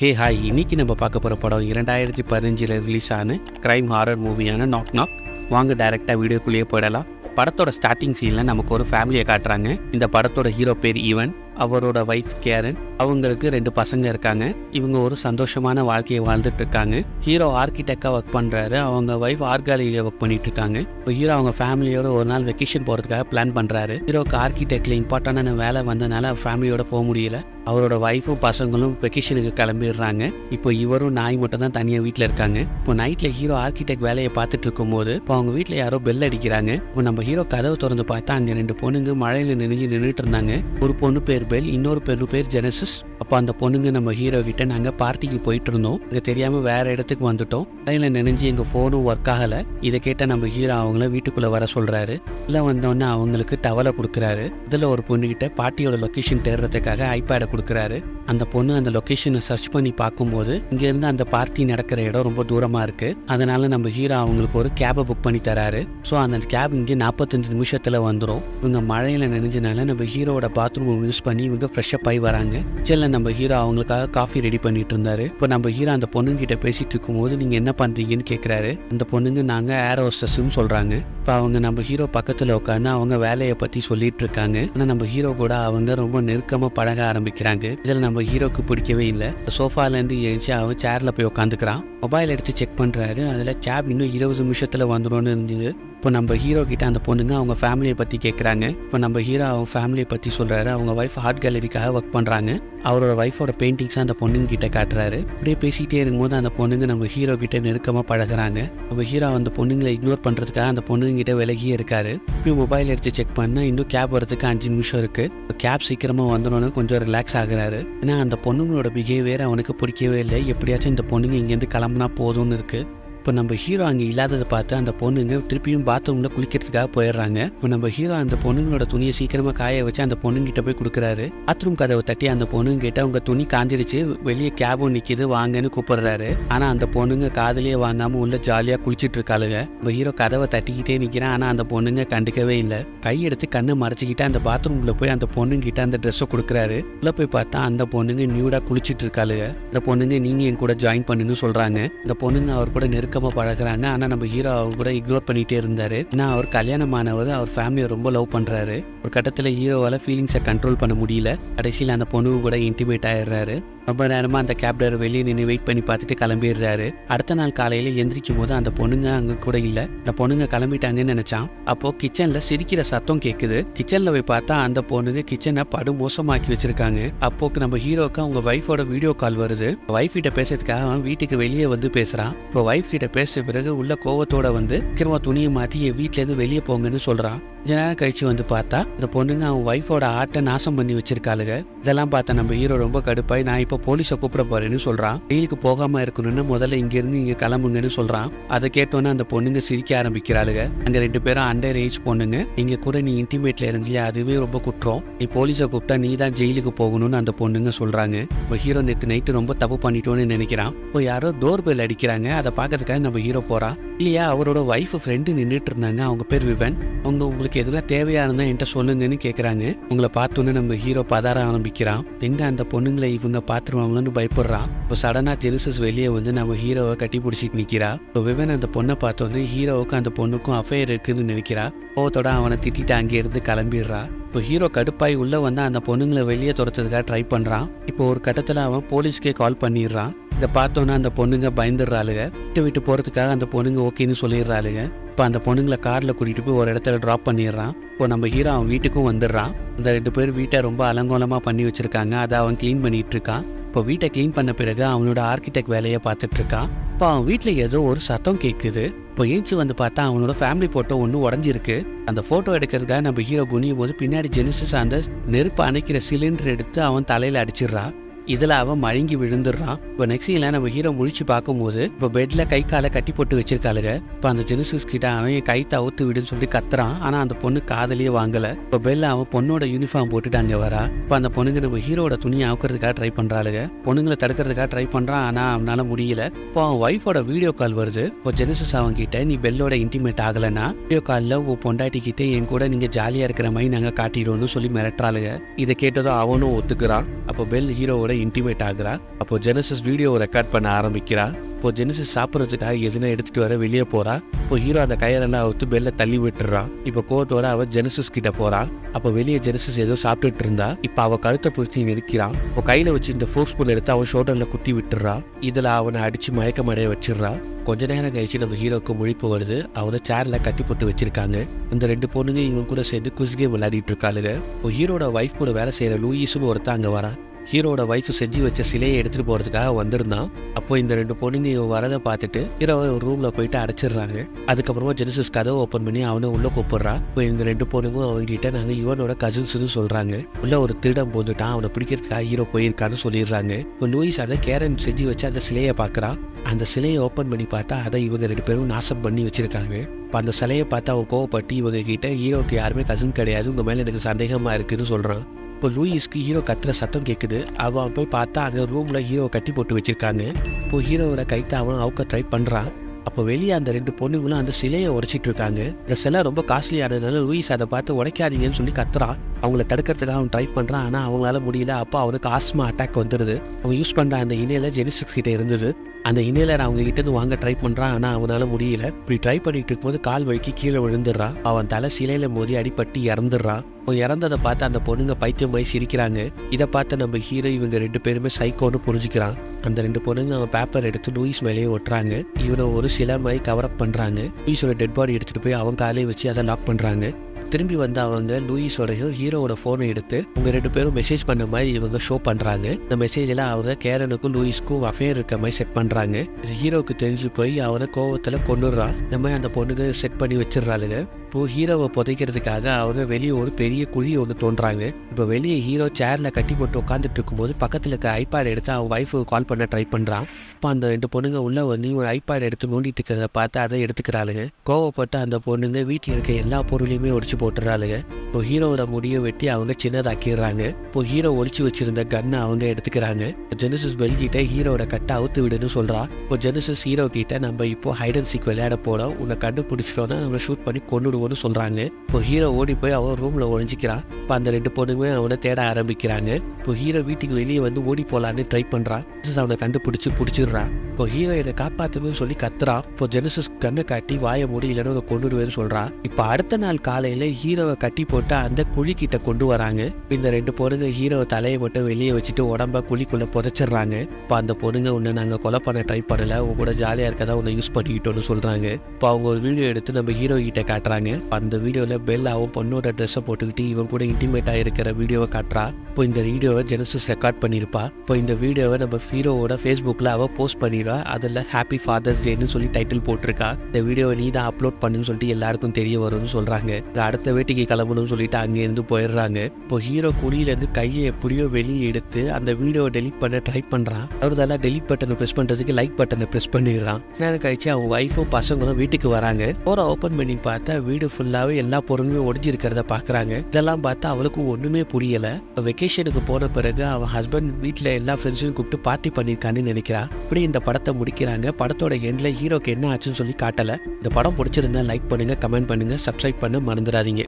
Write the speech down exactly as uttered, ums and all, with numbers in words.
Hey hi, இன்னைக்கு நம்ம பார்க்க போற படம் twenty fifteen ல ரிலீஸ் ஆன கிரைம் ஹாரர் மூவியான knock knock. வாங்க டைரக்டா வீடியோக்குள்ளே போய்டலாம். படத்தோட ஸ்டார்டிங் சீன்ல நமக்கு ஒரு ஃபேமிலியை காட்டுறாங்க. இந்த படத்தோட ஹீரோ பேர் ஈவன், அவரோட வைஃப் கேரன், அவங்களுக்கு ரெண்டு பசங்க இருக்காங்க. இவங்க ஒரு சந்தோஷமான வாழ்க்கையை வாழ்ந்துட்டு இருக்காங்க. ஹீரோ ஆர்கிடெக்டா வர்க் பண்றாரு, அவங்க வைஃப் ஆர்காலஜில வர்க் பண்ணிட்டு இருக்காங்க. இப்போ ஹீரோ அவங்க ஃபேமிலியோட ஒரு நாள் வெக்கேஷன் போறதுக்காக பிளான் பண்றாரு. ஹீரோக்கு ஆர்கிடெக்ட்ல இம்பார்ட்டன்டான வேலை வந்தனால ஃபேமிலியோட போக முடியல. அவரோட வைஃபும் பசங்களும் வெக்கேஷனுக்கு கிளம்பிடுறாங்க. இப்போ இவரும் நாய் மட்டும் தான் தனியா வீட்டுல இருக்காங்க. இப்போ நைட்ல ஹீரோ ஆர்கிடெக்ட் வேலையை பார்த்துட்டு இருக்கும் போது இப்போ அவங்க வீட்டுல யாரோ பெல் அடிக்கிறாங்க. இப்போ நம்ம ஹீரோ கதவை திறந்து பார்த்தா அங்க ரெண்டு பொண்ணுங்க மழையில நெருங்கி நின்றுட்டு இருந்தாங்க. ஒரு பொண்ணு பேர் பெல், இன்னொரு பொண்ணு பேர் ஜெனசிஸ். அப்போ அந்த பொண்ணுங்க நம்ம ஹீரோ கிட்ட நாங்க பார்ட்டிக்கு போயிட்டு இருந்தோம், இங்க தெரியாம வேற இடத்துக்கு வந்துட்டோம், லைன்ல நினைஞ்சு எங்க போனும் ஒர்க் ஆகல. இதை கேட்ட நம்ம ஹீரோ அவங்கள வீட்டுக்குள்ள வர சொல்றாரு. இல்ல வந்தோடனே அவங்களுக்கு டவலை கொடுக்குறாரு. இதுல ஒரு பொண்ணு கிட்ட பார்ட்டியோட லொகேஷன் தேடுறதுக்காக ஐபேடை கொடுக்குறாரு. அந்த பொண்ணு அந்த லொகேஷனை சர்ச் பண்ணி பார்க்கும்போது இங்க இருந்து அந்த பார்ட்டி நடக்கிற இடம் ரொம்ப தூரமா இருக்கு. அதனால நம்ம ஹீரோ அவங்களுக்கு ஒரு கேபை புக் பண்ணி தராரு. ஸோ அந்த கேப் இங்கே நாற்பத்தஞ்சு நிமிஷத்துல வந்துடும். இவங்க மழையில நினைஞ்சனால நம்ம ஹீரோட பாத்ரூம் யூஸ் பண்ணி இவங்க ஃப்ரெஷ்அப் ஆகி வராங்க. செல்ல நம்ம ஹீரோ அவங்களுக்காக காஃபி ரெடி பண்ணிட்டு இருந்தாரு. இப்போ நம்ம ஹீரோ அந்த பொண்ணுங்கிட்ட பேசிட்டு இருக்கும் போது நீங்க என்ன பண்றீங்கன்னு கேட்கிறாரு. அந்த பொண்ணுங்க நாங்க ஏர் ஹோஸ்டஸ்ன்னு சொல்றாங்க. இப்போ அவங்க நம்ம ஹீரோ பக்கத்துல உட்காந்து அவங்க வேலையை பத்தி சொல்லிட்டு இருக்காங்க. ஆனா நம்ம ஹீரோ கூட அவங்க ரொம்ப நெருக்கமா பழக ஆரம்பிக்கிறாங்க. இதுல நம்ம ஹீரோக்கு பிடிக்கவே இல்லை. சோஃபால இருந்து ஏஞ்சி அவன் சேர்ல போய் உட்காந்துக்கிறான். மொபைல் எடுத்து செக் பண்றாரு. அதுல கேப் இன்னும் இருபது நிமிஷத்துல வந்துடும் இருந்தது. இப்போ நம்ம ஹீரோ கிட்ட அந்த பொண்ணுங்க அவங்க ஃபேமிலியை பற்றி கேட்குறாங்க. இப்போ நம்ம ஹீரோ அவங்க ஃபேமிலியை பற்றி சொல்கிறாரு. அவங்க வைஃப் ஆர்ட் கேலரிக்காக ஒர்க் பண்ணுறாங்க. அவரோட வைஃபோட பெயிண்டிங்ஸாக அந்த பொண்ணுங்க கிட்ட காட்டுறாரு. அப்படியே பேசிகிட்டே இருக்கும்போது அந்த பொண்ணுங்க நம்ம ஹீரோ கிட்ட நெருக்கமாக பழகிறாங்க. நம்ம ஹீரோ அந்த பொண்ணுங்களை இக்னோர் பண்ணுறதுக்காக அந்த பொண்ணுங்கிட்ட விலகியே இருக்காரு. இப்போ மொபைல் எடுத்து செக் பண்ணால் இன்னும் கேப் வரதுக்கு அஞ்சு நிமிஷம் இருக்குது. கேப் சீக்கிரமாக வந்தோன்னு கொஞ்சம் ரிலாக்ஸ் ஆகுறாரு. ஏன்னா அந்த பொண்ணுங்களோட பிஹேவியர் அவனுக்கு பிடிக்கவே இல்லை. எப்படியாச்சும் இந்த பொண்ணுங்க இங்கேருந்து கிளம்புனா போதும்னு இருக்குது. இப்போ நம்ம ஹீரோ அங்கே இல்லாததை பார்த்து அந்த பொண்ணுங்க திருப்பியும் பாத்ரூமில் குளிக்கிறதுக்காக போயிடுறாங்க. இப்போ நம்ம ஹீரோ அந்த பொண்ணுங்களோட துணியை சீக்கிரமாக காய வச்சு அந்த பொண்ணுங்கிட்ட போய் கொடுக்குறாரு. பாத்ரூம் கதவை தட்டி அந்த பொண்ணுங்க கிட்ட அவங்க துணி காஞ்சிடுச்சு, வெளியே கேபும் நிற்கிது, வாங்கன்னு கூப்பிடுறாரு. ஆனால் அந்த பொண்ணுங்க காதலியே வாங்காமல் உள்ள ஜாலியாக குளிச்சுட்டு இருக்காளுங்க. நம்ம ஹீரோ கதவை தட்டிக்கிட்டே நிற்கிறான். ஆனால் அந்த பொண்ணுங்க கண்டுக்கவே இல்லை. கையெடுத்து கண்ணை மறைச்சிக்கிட்டு அந்த பாத்ரூம்ல போய் அந்த பொண்ணுங்கிட்ட அந்த ட்ரெஸ்ஸை கொடுக்குறாரு. உள்ள போய் பார்த்தா அந்த பொண்ணுங்க நியூடாக குளிச்சுட்டு இருக்காளுங்க. அந்த பொண்ணுங்க நீங்க என் கூட ஜாயின் பண்ணுன்னு சொல்றாங்க. அந்த பொண்ணுங்க அவர் கூட நெருக்க பழகிறாங்க. ஆனா நம்ம ஹீரோ அவர் கூட இக்னோர் பண்ணிட்டே இருந்தாரு. நான் அவர் கல்யாணமானவர், அவர் ஃபேமிலியை ரொம்ப லவ் பண்றாரு. ஒரு கட்டத்துல ஹீரோவால ஃபீலிங்ஸை கண்ட்ரோல் பண்ண முடியல. கடைசியில் அந்த பொண்ணு கூட இன்டிமேட் ஆயிடுறாரு. ரொம்ப நேரமாக அந்த கேப் டிரைவர் வெளியே நின்று வெயிட் பண்ணி பார்த்துட்டு கிளம்பிடுறாரு. அடுத்த நாள் காலையில் எந்திரிக்கும் போது அந்த பொண்ணுங்க அங்கே கூட இல்லை. அந்த பொண்ணுங்க கிளம்பிட்டாங்கன்னு நினச்சான். அப்போது கிச்சனில் சிரிக்கிற சத்தம் கேட்குது. கிச்சனில் போய் பார்த்தா அந்த பொண்ணுங்க கிச்சனை படு மோசமாக்கி வச்சுருக்காங்க. அப்போக்கு நம்ம ஹீரோக்கு அவங்க ஒய்ஃபோட வீடியோ கால் வருது. ஒய்ஃப் கிட்ட பேசுறதுக்காக அவன் வீட்டுக்கு வெளியே வந்து பேசுகிறான். இப்போ ஒய்ஃப் கிட்ட பேசிய பிறகு உள்ள கோவத்தோட வந்து கிரம துணியை மாற்றி என் வீட்டிலேருந்து வெளியே போங்கன்னு சொல்கிறான். கொஞ்ச நேரம் கழிச்சு வந்து பார்த்தா இந்த பொண்ணுங்க அவன் ஒய்ஃபோட ஆட்டை நாசம் பண்ணி வச்சிருக்காளுங்க. இதெல்லாம் பார்த்தா நம்ம ஹீரோ ரொம்ப கடுப்பாய் நான் இப்போ போலீஸை கூப்பிட போறேன்னு சொல்றான். வெயிலுக்கு போகாம இருக்கணும்னு முதல்ல இங்க இருந்து இங்க கிளம்புங்கன்னு சொல்றான். அதை கேட்டோன்னா அந்த பொண்ணுங்க சிரிக்க ஆரம்பிக்கிறாளுங்க. அங்க ரெண்டு பேரும் அண்டர் ஏஜ் பொண்ணுங்க. இங்க கூட நீ இன்டிமேட்ல இருந்தியா, அதுவே ரொம்ப குற்றம், நீ போலீஸை கூப்பிட்டா நீ தான் ஜெயிலுக்கு போகணும்னு அந்த பொண்ணுங்க சொல்றாங்க. இப்போ ஹீரோ நேற்று நைட்டு ரொம்ப தப்பு பண்ணிட்டோன்னு நினைக்கிறான். இப்போ யாரோ டோர் பெல் அடிக்கிறாங்க. அதை பார்க்கறதுக்காக நம்ம ஹீரோ போறான். இல்லையா அவரோட ஒய்ஃப் ஃப்ரெண்டு நின்றுட்டு இருந்தாங்க. அவங்க பேர் விவன். அவங்க உங்களுக்கு எதுனா தேவையா இருந்தா என்கிட்ட சொல்லுங்கன்னு கேட்குறாங்க. உங்களை பார்த்தோன்னே நம்ம ஹீரோ பதார ஆரம்பிக்கிறான். எங்க அந்த பொண்ணுங்களை இவங்க பார்த்துருவாங்கன்னு பயப்படுறான். இப்போ சடனாக ஜெனசிஸ் வெளியே வந்து நம்ம ஹீரோவை கட்டி பிடிச்சிட்டு நிற்கிறா. இப்போ விவன் அந்த பொண்ணை பார்த்தோன்னே ஹீரோவுக்கும் அந்த பொண்ணுக்கும் அஃபேர் இருக்குதுன்னு நினைக்கிறா. கோவத்தோட அவனை திட்டிட்டு அங்கே இருந்து கிளம்பிடுறா. இப்போ ஹீரோ கடுப்பாய் உள்ளே வந்து அந்த பொண்ணுங்களை வெளியே துரத்துறதுக்காக ட்ரை பண்ணுறான். இப்போ ஒரு கட்டத்தில் அவன் போலீஸ்க்கே கால் பண்ணிடுறான். இதை பார்த்தோன்னா அந்த பொண்ணுங்க பயந்துடுறாளுங்க. விட்டு விட்டு போகிறதுக்காக அந்த பொண்ணுங்க ஓகேன்னு சொல்லிடுறாளுங்க. இப்போ அந்த பொண்ணுங்களை காரில் கூட்டிகிட்டு போய் ஒரு இடத்துல ட்ராப் பண்ணிடுறான். இப்போ நம்ம ஹீரோ அவன் வீட்டுக்கும் வந்துடுறான். இந்த ரெண்டு பேர் வீட்டை ரொம்ப அலங்கோலமாக பண்ணி வச்சுருக்காங்க. அதை அவன் க்ளீன் பண்ணிகிட்டு இருக்கான். இப்போ வீட்டை க்ளீன் பண்ண பிறகு அவனோட ஆர்கிடெக்ட் வேலையை பார்த்துட்ருக்கான். இப்போ அவன் வீட்டில் ஏதோ ஒரு சத்தம் கேட்குது. இப்போ ஏஞ்சி வந்து பார்த்தா அவனோட ஃபேமிலி ஃபோட்டோ ஒன்று உடஞ்சிருக்கு. அந்த ஃபோட்டோ எடுக்கிறதுக்காக நம்ம ஹீரோ குனியும் போது பின்னாடி ஜெனசிஸ் அந்த நெருப்பு அணைக்கிற சிலிண்டர் எடுத்து அவன் தலையில் அடிச்சிடுறான். இதில் அவன் மயங்கி விழுந்துடுறான். இப்போ நெக்ஸ்ட் இல்லை நம்ம ஹீரோ முழிச்சு பார்க்கும்போது இப்போ பெட்டில் கை காலை கட்டி போட்டு வச்சிருக்காளுங்க. இப்போ அந்த ஜெனசிஸ் கிட்ட அவன் கை தவுத்து விடுன்னு சொல்லி கத்துறான். ஆனால் அந்த பொண்ணு காதலியே வாங்கலை. இப்போ பெல்ல அவன் பொண்ணோட யூனிஃபார்ம் போட்டுட்டு அங்கே வரா. இப்போ அந்த பொண்ணுங்க நம்ம ஹீரோட துணியை ஆக்குறதுக்காக ட்ரை பண்ணுறாளுங்க. பொண்ணுங்களை தடுக்கிறதுக்காக ட்ரை பண்ணுறான். ஆனால் அவனால் முடியல. இப்போ அவன் ஒய்ஃபோட வீடியோ கால் வருது. இப்போ ஜெனசிஸ் அவன் கிட்ட நீ பெல்லோட இன்டிமேட் ஆகலைன்னா வீடியோ காலில் உன் பொண்டாட்டிக்கிட்ட என் கூட நீங்கள் ஜாலியாக இருக்கிற மாதிரி நாங்கள் காட்டிடுவோம்னு சொல்லி மிரட்டுறாளுங்க. இதை கேட்டதும் அவனும் ஒத்துக்கிறான். அப்போ பெல் ஹீரோவோட intimate ஆகுறா. அப்போ ஜெனசிஸ் வீடியோவை ரெக்கார்ட் பண்ண ஆரம்பிக்கிறா. இப்போ ஜெனசிஸ் சாப்பிட்றதுக்காக எதுனா எடுத்துட்டு வர வெளியே போறா. இப்போ ஹீரோ அந்த கயிறெல்லாம் அவுத்து பெல்ல தள்ளி விட்டுறான். இப்போ கோவத்தோட அவ ஜெனசிஸ் கிட்ட போறா. அப்போ வெளியே ஜெனசிஸ் ஏதோ சாப்பிட்டுட்டு இருந்தா. இப்போ அவ கழுத்தை பிடிச்சி நிற்கிறான். இப்போ கையில வச்சு இந்த ஃபோர்ஸ் புல் எடுத்து அவன் ஷோல்டர்ல குத்தி விட்டுறான். இதுல அவனை அடிச்சு மயக்கம் அடைய வச்சிடறான். கொஞ்ச நேரம் கழிச்சு நம்ம ஹீரோக்கு முழிப்பு வருது. அவனை சேர்ல கட்டி போட்டு வச்சிருக்காங்க. இந்த ரெண்டு பொண்ணுங்க இவங்க கூட சேர்ந்து குஸ் கேம் விளையாடிட்டு இருக்காளுங்க. இப்போ ஹீரோட ஒய்ஃப் கூட வேலை செய்யற லூயிஸ்னு ஒருத்தன் அங்க வரா. ஹீரோட ஒய்ஃப் செஞ்சு வச்ச சிலையை எடுத்துட்டு போறதுக்காக வந்திருந்தான். அப்போ இந்த ரெண்டு பொண்ணுங்க இவன் வரதை பார்த்துட்டு ஹீரோவை ஒரு ரூம்ல போயிட்டு அடைச்சிடுறாங்க. அதுக்கப்புறமா ஜெனசிஸ் கதவை ஓப்பன் பண்ணி அவனை உள்ள கூப்பிடுறா. இப்போ இந்த ரெண்டு பொண்ணுங்களும் அவங்ககிட்ட நாங்க இவனோட கசின்ஸ்ன்னு சொல்றாங்க. உள்ள ஒரு திருடம் போந்துட்டான், அவனை பிடிக்கிறதுக்காக ஹீரோ போயிருக்கான்னு சொல்லிடுறாங்க. இப்போ லூயிஸ் அதை கேரன் செஞ்சு வச்சு அந்த சிலையை பாக்குறான். அந்த சிலையை ஓப்பன் பண்ணி பார்த்தா அதை இவங்க ரெண்டு பேரும் நாசம் பண்ணி வச்சிருக்காங்க. இப்போ அந்த சிலையை பார்த்து அவன் கோவப்பட்டு இவங்க கிட்ட ஹீரோக்கு யாருமே கசின் கிடையாது, உங்க மேல எனக்கு சந்தேகமா இருக்குன்னு சொல்றான். இப்போ லூயிஸ்க்கு ஹீரோ கத்துற சத்தம் கேட்குது. அவன் போய் பார்த்தா அந்த ரூமில் ஹீரோவை கட்டி போட்டு வச்சிருக்காங்க. இப்போ ஹீரோவோட கைத்த அவன் அவுக்க ட்ரை பண்ணுறான். அப்போ வெளியே அந்த ரெண்டு பொண்ணுங்களும் அந்த சிலையை உடைச்சிட்டு இருக்காங்க. இந்த சிலை ரொம்ப காஸ்ட்லியானதுனால லூயிஸ் அதை பார்த்து உடைக்காதீங்கன்னு சொல்லி கத்துறான். அவங்கள தடுக்கிறதுக்காக அவன் ட்ரை பண்ணுறான். ஆனால் அவங்களால முடியல. அப்போ அவனுக்கு ஆஸ்மா அட்டாக் வந்துடுது. அவன் யூஸ் பண்ணுற அந்த இணையில ஜெனசிஸ் கிட்ட இருந்தது. அந்த இணையிலர் அவங்க கிட்டேருந்து வாங்க ட்ரை பண்ணுறான். ஆனால் அவனால முடியல. இப்படி ட்ரை பண்ணிட்டு இருக்கும்போது கால் வலிக்கு கீழே விழுந்துடுறான். அவன் தலை சிலையில மோதி அடிப்பட்டு இறந்துடுறான். அவன் இறந்ததை பார்த்து அந்த பொண்ணுங்க பைத்தியம் போய் சிரிக்கிறாங்க. இதை பார்த்து நம்ம ஹீரோ இவங்க ரெண்டு பேருமே சைக்கோன்னு புரிஞ்சுக்கிறான். அந்த ரெண்டு பொண்ணுங்க அவன் பேப்பர் எடுத்து லூயிஸ் மேலேயே ஒட்டுறாங்க. இவனை ஒரு சிலை மாதிரி கவரப் பண்ணுறாங்க. லூயிஸோட டெட் பாடி எடுத்துகிட்டு போய் அவன் காலையை வச்சு அதை லாக் பண்ணுறாங்க. திரும்பி வந்து அவங்க லூயிஸோடையும் ஹீரோவோட ஃபோனை எடுத்து உங்க ரெண்டு பேரும் மெசேஜ் பண்ண மாதிரி இவங்க ஷோ பண்றாங்க. இந்த மெசேஜ் எல்லாம் அவங்க கேரனுக்கும் லூயிஸ்க்கும் அஃபேர் இருக்க மாதிரி செட் பண்றாங்க. ஹீரோவுக்கு தெரிஞ்சு போய் அவனை கோவத்துல கொண்டுடுறான். இந்த மாதிரி அந்த பொண்ணுங்க செட் பண்ணி வச்சிடறாளுங்க. இப்போ ஹீரோவை புதைக்கிறதுக்காக அவங்க வெளியே ஒரு பெரிய குழி ஒன்று தோன்றாங்க. இப்போ வெளியே ஹீரோ சேர்ல கட்டி போட்டு உட்காந்துட்டு இருக்கும்போது பக்கத்தில் இருக்க ஐபேட் எடுத்து அவன் ஒய்ஃபுக்கு கால் பண்ண ட்ரை பண்ணுறான். இப்போ அந்த ரெண்டு பொண்ணுங்க உள்ள வந்து ஒரு ஐபேட் எடுத்து நோண்டிட்டு இருக்கிறத பார்த்து அதை எடுத்துக்கிறாளுங்க. கோவப்பட்டு அந்த பொண்ணுங்க வீட்டில் இருக்க எல்லா பொருளையுமே ஒடிச்சு போட்டுறாளுங்க. இப்போ ஹீரோவோட முடியை வெட்டி அவங்க சின்னதாக்கிடுறாங்க. இப்போ ஹீரோ ஒழிச்சு வச்சிருந்த கன்னை அவங்க எடுத்துக்கிறாங்க. ஜெனசிஸ் பெல்கிட்ட ஹீரோட கட்டை அவுத்து விடுன்னு சொல்கிறான். இப்போ ஜெனசிஸ் ஹீரோ கிட்ட நம்ம இப்போ ஹைட் அண்ட் சீக் விளையாட போகிறோம், உன்னை கண்டுபிடிச்சிட்டோன்னா நம்ம ஷூட் பண்ணி கொண்டு சொல்றாங்க. இப்போ ஹீரோ ஓடி போய் அவன் ரூம்ல ஒளிஞ்சிக்கிறான். இப்போ அந்த ரெண்டு பொண்ணுமே அவனை தேட ஆரம்பிக்கிறாங்க. இப்போ ஹீரோ வீட்டுக்கு வெளியே வந்து ஓடி போலான்னு ட்ரை பண்றான். அவனை கண்டுபிடிச்சு பிடிச்சிடுறான். இப்போ ஹீரோ என்னை காப்பாத்துன்னு சொல்லி கத்துறான். இப்போ ஜெனசிஸ் கண்ணை காட்டி வாய மூடி இல்லைன்னு கொண்டுடுவேன்னு சொல்றான். இப்போ அடுத்த நாள் காலையில ஹீரோவை கட்டி போட்டு அந்த குழி கிட்ட கொண்டு வராங்க. இந்த ரெண்டு பொண்ணுங்க ஹீரோவை தலையை மட்டும் வெளியே வச்சுட்டு உடம்ப குழிக்குள்ள புதைச்சிடுறாங்க. இப்போ அந்த பொண்ணுங்க உன்னை நாங்க கொலை பண்ண ட்ரை பண்ணல, உங்க கூட ஜாலியா இருக்கதான் உன்னை யூஸ் பண்ணிக்கிட்டோன்னு சொல்றாங்க. இப்போ அவங்க ஒரு வீடியோ எடுத்து நம்ம ஹீரோ கிட்ட காட்டுறாங்க. அந்த வீடியோல பெல்லாவும் பொண்ணோட ட்ரெஸ்ஸை போட்டுக்கிட்டு இவன் கூட இன்டிமேட்டா இருக்கிற வீடியோவை காட்டுறா. இப்போ இந்த வீடியோவை ஜெனசிஸ் ரெக்கார்ட் பண்ணிருப்பா. இப்போ இந்த வீடியோவை நம்ம ஹீரோவோட ஃபேஸ்புக்ல அவ போஸ்ட் பண்ணிடுவா. அதில் ஹாப்பி ஃபாதர்ஸ் டேன்னு சொல்லி டைட்டில் போட்டிருக்கா. இந்த வீடியோவை நீ தான் அப்லோட் பண்ணுன்னு சொல்லிட்டு எல்லாருக்கும் தெரிய வரும்னு சொல்றாங்க. அடுத்த வேட்டைக்கு கிளம்பணும்னு சொல்லிட்டு அங்கேருந்து போயிடுறாங்க. இப்போ ஹீரோ குழியிலேருந்து கையை எப்படியோ வெளியே எடுத்து அந்த வீடியோவை டெலிட் பண்ண ட்ரை பண்றான். அவருதெல்லாம் டெலிட் பட்டனை ப்ரெஸ் பண்றதுக்கு லைக் பட்டனை ப்ரெஸ் பண்ணிடுறான். நேரம் கழிச்சு அவங்க ஒய்ஃபும் பசங்களும் வீட்டுக்கு வராங்க. போற ஓப்பன் பண்ணி பார்த்தா வீடு ஃபுல்லாகவே எல்லா பொருளுமே ஒடிஞ்சு இருக்கிறத பார்க்குறாங்க. இதெல்லாம் பார்த்தா அவளுக்கு ஒன்றுமே புரியலை. வெக்கேஷனுக்கு போன பிறகு அவன் ஹஸ்பண்ட் வீட்டில் எல்லா ஃப்ரெண்ட்ஸையும் கூப்பிட்டு பார்ட்டி பண்ணியிருக்கான்னு நினைக்கிறான். இப்படி இந்த படத்தை முடிக்கிறாங்க. படத்தோட எண்டில் ஹீரோக்கு என்ன ஆச்சுன்னு சொல்லி காட்டலை. இந்த படம் பிடிச்சிருந்தா லைக் பண்ணுங்கள், கமெண்ட் பண்ணுங்கள், சப்ஸ்கிரைப் பண்ண மறந்துடாதீங்க.